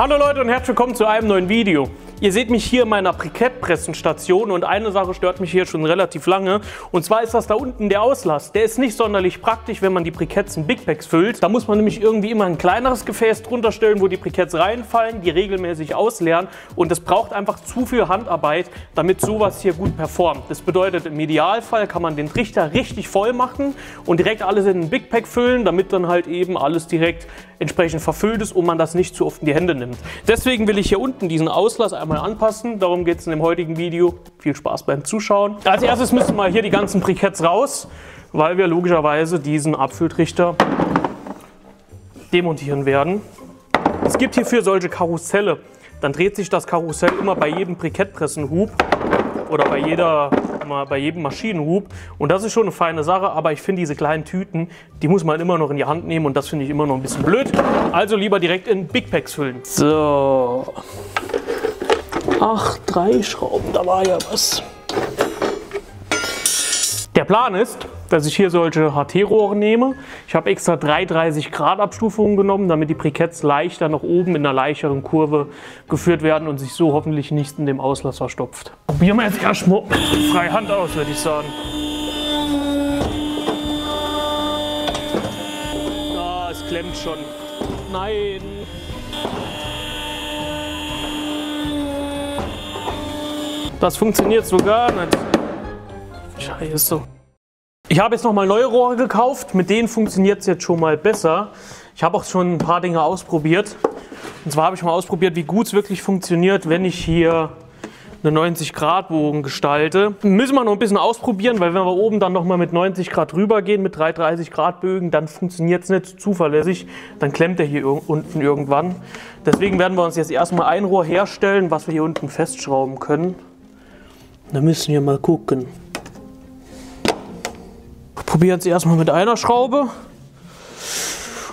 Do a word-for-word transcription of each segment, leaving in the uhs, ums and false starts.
Hallo Leute und herzlich willkommen zu einem neuen Video. Ihr seht mich hier in meiner Brikettpressenstation und eine Sache stört mich hier schon relativ lange und zwar ist das da unten der Auslass. Der ist nicht sonderlich praktisch, wenn man die Briketts in Big Packs füllt. Da muss man nämlich irgendwie immer ein kleineres Gefäß drunter stellen, wo die Briketts reinfallen, die regelmäßig ausleeren und das braucht einfach zu viel Handarbeit, damit sowas hier gut performt. Das bedeutet, im Idealfall kann man den Trichter richtig voll machen und direkt alles in einen Big Pack füllen, damit dann halt eben alles direkt entsprechend verfüllt ist und man das nicht zu oft in die Hände nimmt. Deswegen will ich hier unten diesen Auslass einfach mal anpassen. Darum geht es in dem heutigen Video. Viel Spaß beim Zuschauen. Als erstes müssen mal hier die ganzen Briketts raus, weil wir logischerweise diesen Abfülltrichter demontieren werden. Es gibt hierfür solche Karusselle. Dann dreht sich das Karussell immer bei jedem Brikettpressenhub oder bei jeder, bei jedem Maschinenhub. Und das ist schon eine feine Sache, aber ich finde diese kleinen Tüten, die muss man immer noch in die Hand nehmen und das finde ich immer noch ein bisschen blöd. Also lieber direkt in Big Packs füllen. So. Ach, drei Schrauben, da war ja was. Der Plan ist, dass ich hier solche H T-Rohre nehme. Ich habe extra drei dreißig Grad Abstufungen genommen, damit die Briketts leichter nach oben in einer leichteren Kurve geführt werden und sich so hoffentlich nicht in dem Auslass verstopft. Probieren wir jetzt erstmal frei Hand aus, würde ich sagen. Ah, es klemmt schon. Nein. Das funktioniert sogar nicht. Scheiße. Ich habe jetzt nochmal neue Rohre gekauft. Mit denen funktioniert es jetzt schon mal besser. Ich habe auch schon ein paar Dinge ausprobiert. Und zwar habe ich mal ausprobiert, wie gut es wirklich funktioniert, wenn ich hier eine neunzig Grad Bogen gestalte. Müssen wir noch ein bisschen ausprobieren, weil wenn wir oben dann nochmal mit neunzig Grad rüber gehen, mit drei dreißig Grad Bögen, dann funktioniert es nicht zuverlässig. Dann klemmt er hier unten irgendwann. Deswegen werden wir uns jetzt erstmal ein Rohr herstellen, was wir hier unten festschrauben können. Da müssen wir mal gucken. Ich probiere jetzt erstmal mit einer Schraube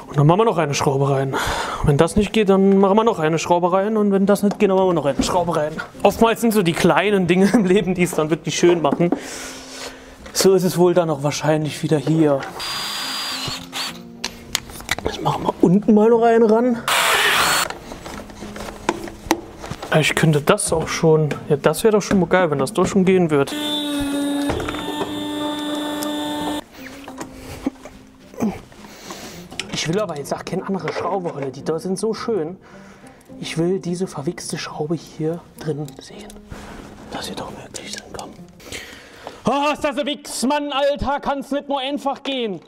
und dann machen wir noch eine Schraube rein. Und wenn das nicht geht, dann machen wir noch eine Schraube rein und wenn das nicht geht, dann machen wir noch eine Schraube rein. Oftmals sind so die kleinen Dinge im Leben, die es dann wirklich schön machen. So ist es wohl dann auch wahrscheinlich wieder hier. Jetzt machen wir unten mal noch einen ran. Ich könnte das auch schon, ja, das wäre doch schon mal geil, wenn das doch schon gehen wird. Ich will aber jetzt auch keine andere Schraube, Holle, die da sind so schön. Ich will diese verwichste Schraube hier drin sehen, dass sie doch möglich sind, komm. Oh, ist das ein Wichs, Mann, Alter, kann's nicht nur einfach gehen.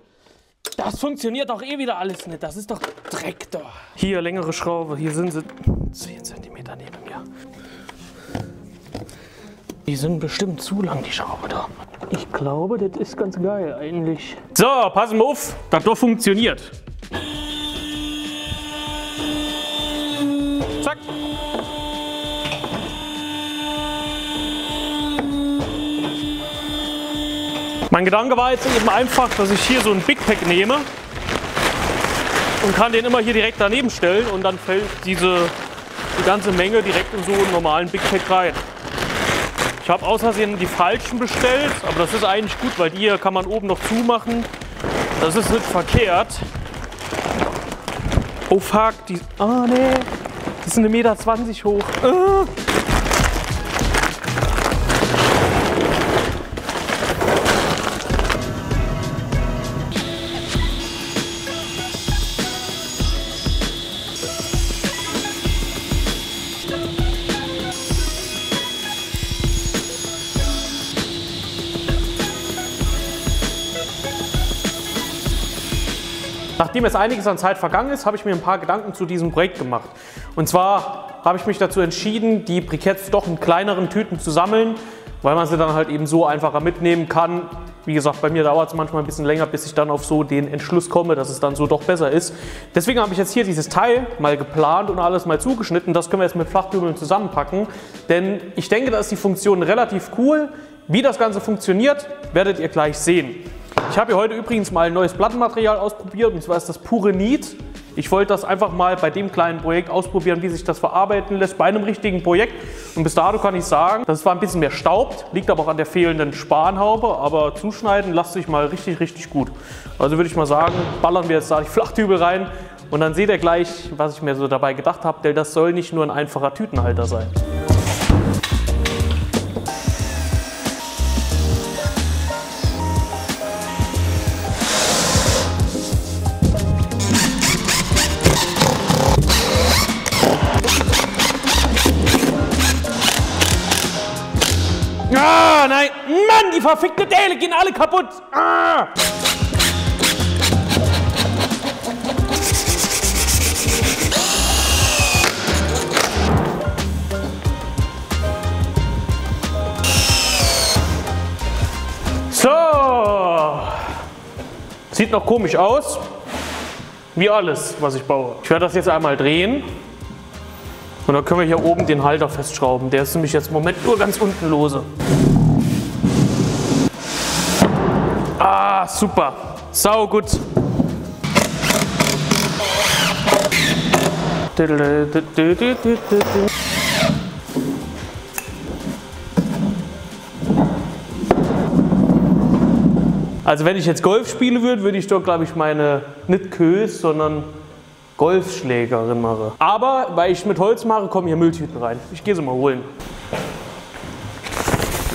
Das funktioniert doch eh wieder alles nicht, das ist doch Dreck da. Hier, längere Schraube, hier sind sie zehn Zentimeter neben mir. Die sind bestimmt zu lang, die Schraube da. Ich glaube, das ist ganz geil eigentlich. So, passen wir auf, das doch funktioniert. Zack. Mein Gedanke war jetzt eben einfach, dass ich hier so ein Big Pack nehme und kann den immer hier direkt daneben stellen und dann fällt diese die ganze Menge direkt in so einen normalen Big Pack rein. Ich habe aus Versehen die falschen bestellt, aber das ist eigentlich gut, weil die hier kann man oben noch zumachen. Das ist nicht verkehrt. Oh fuck, die. Ah oh, nee, die sind eins Komma zwanzig Meter hoch. Ah. Nachdem jetzt einiges an Zeit vergangen ist, habe ich mir ein paar Gedanken zu diesem Projekt gemacht. Und zwar habe ich mich dazu entschieden, die Briketts doch in kleineren Tüten zu sammeln, weil man sie dann halt eben so einfacher mitnehmen kann. Wie gesagt, bei mir dauert es manchmal ein bisschen länger, bis ich dann auf so den Entschluss komme, dass es dann so doch besser ist. Deswegen habe ich jetzt hier dieses Teil mal geplant und alles mal zugeschnitten. Das können wir jetzt mit Flachdübeln zusammenpacken, denn ich denke, da ist die Funktion relativ cool. Wie das Ganze funktioniert, werdet ihr gleich sehen. Ich habe hier heute übrigens mal ein neues Plattenmaterial ausprobiert und zwar ist das Purenit. Ich wollte das einfach mal bei dem kleinen Projekt ausprobieren, wie sich das verarbeiten lässt bei einem richtigen Projekt. Und bis dato kann ich sagen, dass es zwar ein bisschen mehr staubt, liegt aber auch an der fehlenden Spanhaube, aber zuschneiden lässt sich mal richtig, richtig gut. Also würde ich mal sagen, ballern wir jetzt da die Flachdübel rein Und dann seht ihr gleich, was ich mir so dabei gedacht habe, denn das soll nicht nur ein einfacher Tütenhalter sein. Ah, nein! Mann, die verfickten Teile gehen alle kaputt! Ah. So! Sieht noch komisch aus. Wie alles, was ich baue. Ich werde das jetzt einmal drehen. Und dann können wir hier oben den Halter festschrauben. Der ist nämlich jetzt im Moment nur ganz unten lose. Ah, super. Sau gut. Also wenn ich jetzt Golf spielen würde, würde ich doch, glaube ich, meine nicht Kös, sondern Golfschlägerin mache. Aber weil ich mit Holz mache, kommen hier Mülltüten rein. Ich gehe sie mal holen.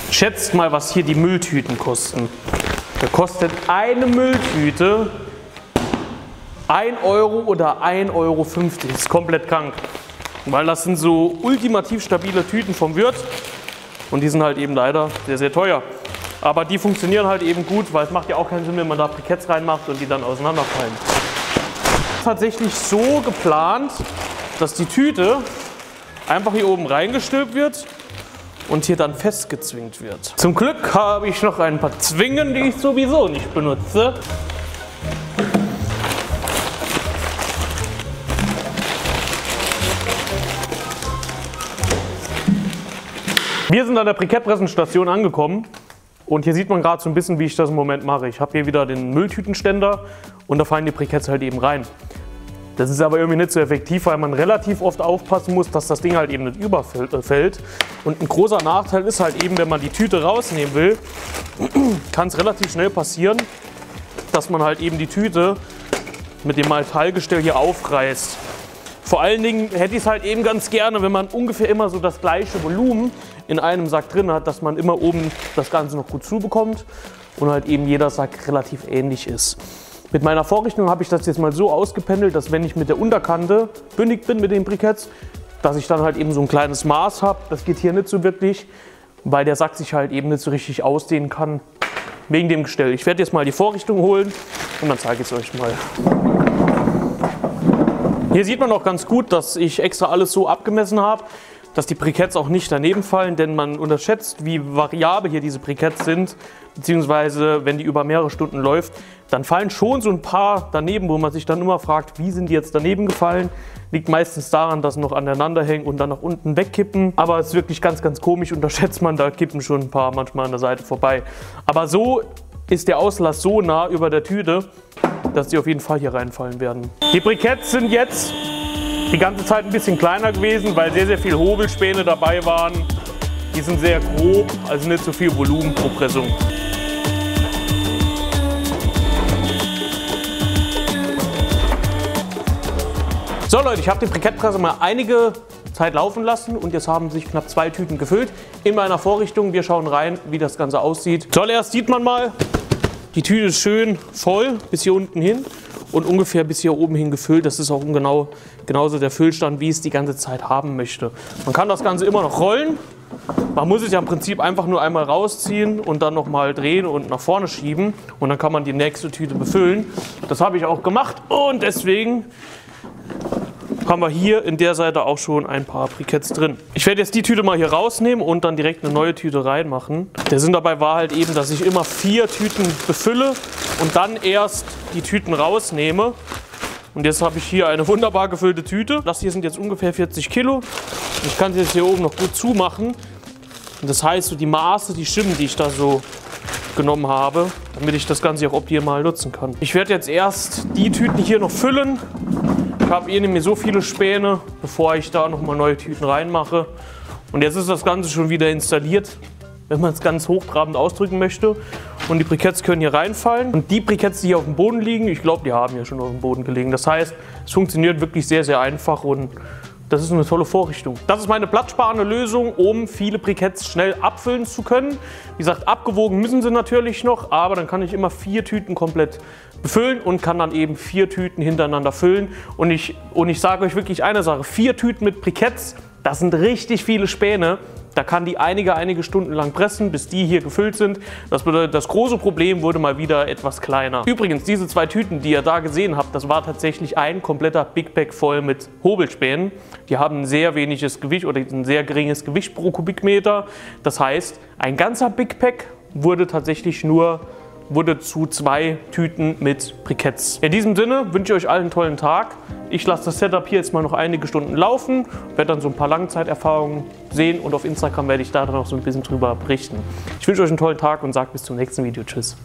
Schätzt mal, was hier die Mülltüten kosten. Da kostet eine Mülltüte ein Euro oder ein Euro fünfzig. Das ist komplett krank. Weil das sind so ultimativ stabile Tüten vom Wirt. Und die sind halt eben leider sehr, sehr teuer. Aber die funktionieren halt eben gut, weil es macht ja auch keinen Sinn, wenn man da Briketts reinmacht und die dann auseinanderfallen. Tatsächlich so geplant, dass die Tüte einfach hier oben reingestülpt wird und hier dann festgezwingt wird. Zum Glück habe ich noch ein paar Zwingen, die ich sowieso nicht benutze. Wir sind an der Brikettpressenstation angekommen. Und hier sieht man gerade so ein bisschen, wie ich das im Moment mache. Ich habe hier wieder den Mülltütenständer und da fallen die Briketts halt eben rein. Das ist aber irgendwie nicht so effektiv, weil man relativ oft aufpassen muss, dass das Ding halt eben nicht überfällt. Und ein großer Nachteil ist halt eben, wenn man die Tüte rausnehmen will, kann es relativ schnell passieren, dass man halt eben die Tüte mit dem Metallgestell hier aufreißt. Vor allen Dingen hätte ich es halt eben ganz gerne, wenn man ungefähr immer so das gleiche Volumen in einem Sack drin hat, dass man immer oben das Ganze noch gut zubekommt und halt eben jeder Sack relativ ähnlich ist. Mit meiner Vorrichtung habe ich das jetzt mal so ausgependelt, dass wenn ich mit der Unterkante bündig bin mit den Briketts, dass ich dann halt eben so ein kleines Maß habe. Das geht hier nicht so wirklich, weil der Sack sich halt eben nicht so richtig ausdehnen kann wegen dem Gestell. Ich werde jetzt mal die Vorrichtung holen und dann zeige ich es euch mal. Hier sieht man auch ganz gut, dass ich extra alles so abgemessen habe, dass die Briketts auch nicht daneben fallen, denn man unterschätzt, wie variabel hier diese Briketts sind, beziehungsweise wenn die über mehrere Stunden läuft, dann fallen schon so ein paar daneben, wo man sich dann immer fragt, wie sind die jetzt daneben gefallen. Liegt meistens daran, dass sie noch aneinander hängen und dann nach unten wegkippen. Aber es ist wirklich ganz, ganz komisch, unterschätzt man, da kippen schon ein paar manchmal an der Seite vorbei. Aber so ist der Auslass so nah über der Tüte, dass die auf jeden Fall hier reinfallen werden. Die Briketts sind jetzt die ganze Zeit ein bisschen kleiner gewesen, weil sehr, sehr viel Hobelspäne dabei waren. Die sind sehr grob, also nicht so viel Volumen pro Pressung. So Leute, ich habe die Brikettpresse mal einige Zeit laufen lassen und jetzt haben sich knapp zwei Tüten gefüllt. In meiner Vorrichtung, wir schauen rein, wie das Ganze aussieht. Zuallererst sieht man mal, die Tüte ist schön voll bis hier unten hin und ungefähr bis hier oben hin gefüllt. Das ist auch genau, genauso der Füllstand, wie ich es die ganze Zeit haben möchte. Man kann das Ganze immer noch rollen. Man muss es ja im Prinzip einfach nur einmal rausziehen und dann nochmal drehen und nach vorne schieben. Und dann kann man die nächste Tüte befüllen. Das habe ich auch gemacht und deswegen haben wir hier in der Seite auch schon ein paar Briketts drin. Ich werde jetzt die Tüte mal hier rausnehmen und dann direkt eine neue Tüte reinmachen. Der Sinn dabei war halt eben, dass ich immer vier Tüten befülle und dann erst die Tüten rausnehme. Und jetzt habe ich hier eine wunderbar gefüllte Tüte. Das hier sind jetzt ungefähr vierzig Kilo. Ich kann sie jetzt hier oben noch gut zumachen. Und das heißt, so die Maße, die stimmen, die ich da so genommen habe, damit ich das Ganze auch optimal nutzen kann. Ich werde jetzt erst die Tüten hier noch füllen. Ich habe eh nicht mehr so viele Späne, bevor ich da nochmal neue Tüten reinmache. Und jetzt ist das Ganze schon wieder installiert, wenn man es ganz hochtrabend ausdrücken möchte. und die Briketts können hier reinfallen. Und die Briketts, die hier auf dem Boden liegen, ich glaube, die haben hier schon auf dem Boden gelegen. Das heißt, es funktioniert wirklich sehr, sehr einfach und das ist eine tolle Vorrichtung. Das ist meine platzsparende Lösung, um viele Briketts schnell abfüllen zu können. Wie gesagt, abgewogen müssen sie natürlich noch, aber dann kann ich immer vier Tüten komplett befüllen und kann dann eben vier Tüten hintereinander füllen. Und ich, und ich sage euch wirklich eine Sache, vier Tüten mit Briketts, das sind richtig viele Späne. Da kann die einige, einige Stunden lang pressen, bis die hier gefüllt sind. Das bedeutet, das große Problem wurde mal wieder etwas kleiner. Übrigens, diese zwei Tüten, die ihr da gesehen habt, das war tatsächlich ein kompletter Big Pack voll mit Hobelspänen. Die haben ein sehr weniges Gewicht oder ein sehr geringes Gewicht pro Kubikmeter. Das heißt, ein ganzer Big Pack wurde tatsächlich nur wurde zu zwei Tüten mit Briketts. In diesem Sinne wünsche ich euch allen einen tollen Tag. Ich lasse das Setup hier jetzt mal noch einige Stunden laufen, werde dann so ein paar Langzeiterfahrungen sehen und auf Instagram werde ich da dann auch so ein bisschen drüber berichten. Ich wünsche euch einen tollen Tag und sage bis zum nächsten Video. Tschüss.